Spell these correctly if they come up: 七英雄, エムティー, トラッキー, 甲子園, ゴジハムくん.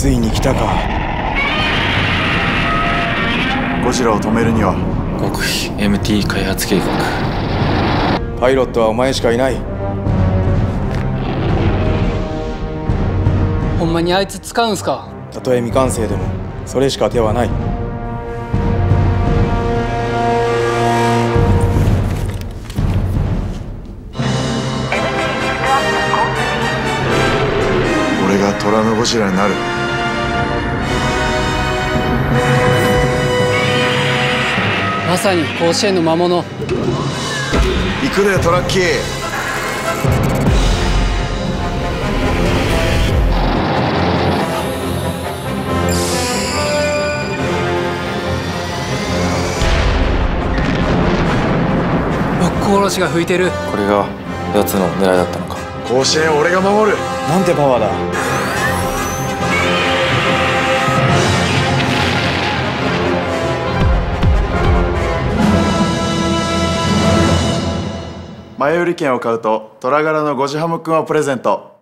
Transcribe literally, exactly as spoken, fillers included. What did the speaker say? ついに来たか。ゴジラを止めるには極秘 エムティー 開発計画。パイロットはお前しかいない。ほんまにあいつ使うんすか。たとえ未完成でもそれしか手はない。俺が虎のゴジラになる。まさに甲子園の魔物。行くねトラッキー。殺しが吹いてる。これが奴の狙いだったのか。甲子園を俺が守る。なんてパワーだ。前売り券を買うと虎柄のゴジハムくんをプレゼント。